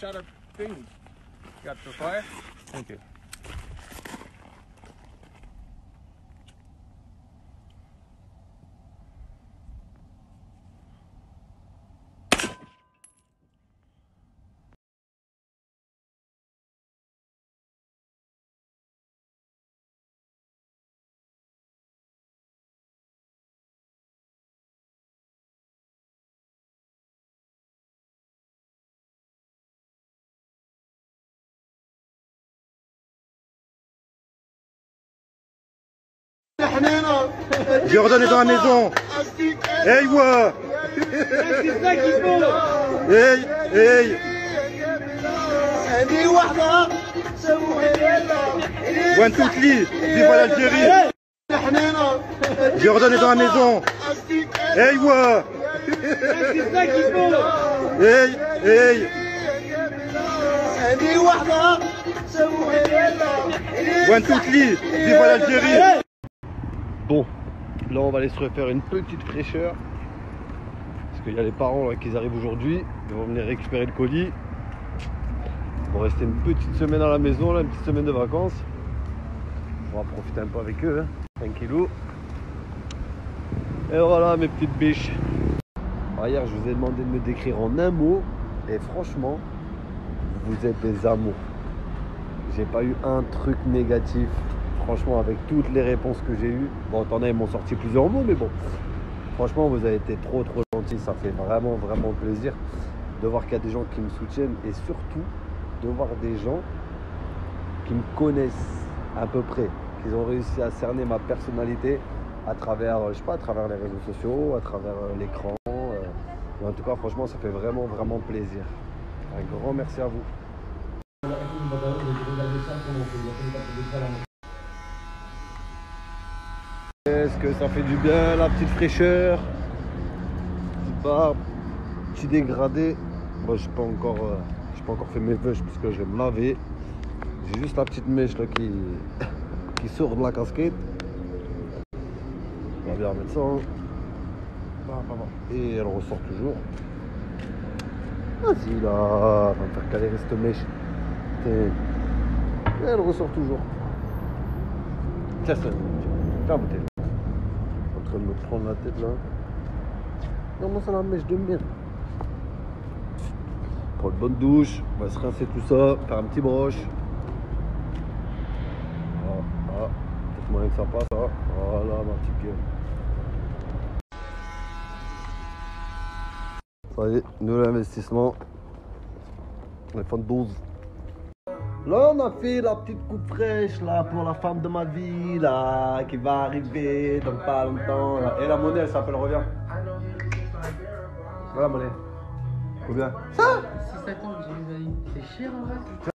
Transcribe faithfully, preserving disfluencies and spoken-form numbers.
shut up thing. Got the fire? Thank you. Jordan est dans la maison. Hey, ouais. C'est ça qu'il faut. Hey, hey. One, two, three. Vive l'Algérie. Jordan est dans la maison. Hey, ouais. C'est ça qu'il faut. Hey, hey. One, two, three. Vive l'Algérie. Bon, là on va aller se refaire une petite fraîcheur parce qu'il y a les parents là, qui arrivent aujourd'hui. Ils vont venir récupérer le colis. On va rester une petite semaine à la maison, là, une petite semaine de vacances. On va profiter un peu avec eux, hein. cinq kilos. Et voilà mes petites biches. Alors, hier je vous ai demandé de me décrire en un mot et franchement, vous êtes des amours. J'ai pas eu un truc négatif. Franchement, avec toutes les réponses que j'ai eues, bon, t'en as, ils m'ont sorti plusieurs mots, mais bon, franchement, vous avez été trop, trop gentils. Ça fait vraiment, vraiment plaisir de voir qu'il y a des gens qui me soutiennent et surtout de voir des gens qui me connaissent à peu près, qu'ils ont réussi à cerner ma personnalité à travers, je sais pas, à travers les réseaux sociaux, à travers l'écran. En tout cas, franchement, ça fait vraiment, vraiment plaisir. Un grand merci à vous. Est-ce que ça fait du bien, la petite fraîcheur, petite barbe, petit dégradé. Moi j'ai pas encore euh, j'ai pas encore fait mes veuches parce que je vais me laver. J'ai juste la petite mèche là qui, qui sort de la casquette. On va bien remettre ça. Hein. Et elle ressort toujours. Vas-y là, on va me faire caler cette mèche. Et elle ressort toujours. Tiens ça. Tiens bouteille. De me prendre la tête là. Non, moi ça la mèche de merde. Prendre une bonne douche, on va se rincer tout ça, faire un petit broche. Ah, ah, peut-être moyen que ça passe. Ah, voilà ma petite gueule. Ça y est, nous l'investissement. Les fonds de douze. Là, on a fait la petite coupe fraîche là, pour la femme de ma vie là, qui va arriver dans pas longtemps. Là. Et la monnaie, elle s'appelle, reviens. Voilà, monnaie. Combien ça? six cinquante, j'ai mis. C'est cher en vrai.